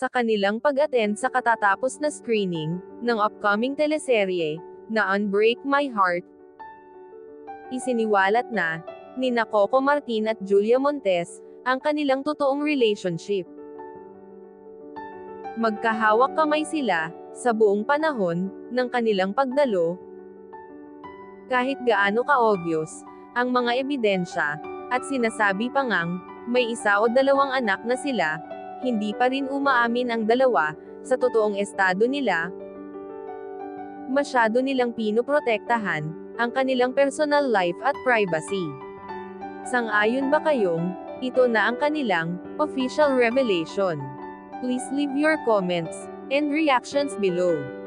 sa kanilang pag-attend sa katatapos na screening ng upcoming teleserye na Unbreak My Heart. Isiniwalat na nina Coco Martin at Julia Montes ang kanilang totoong relationship. Magkahawak kamay sila sa buong panahon ng kanilang pagdalo. Kahit gaano ka-obvious ang mga ebidensya at sinasabi pa ngang may isa o dalawang anak na sila, hindi pa rin umaamin ang dalawa sa totoong estado nila. Masyado nilang pinoprotektahan ang kanilang personal life at privacy. Sang-ayon ba kayong ito na ang kanilang official revelation? Please leave your comments and reactions below.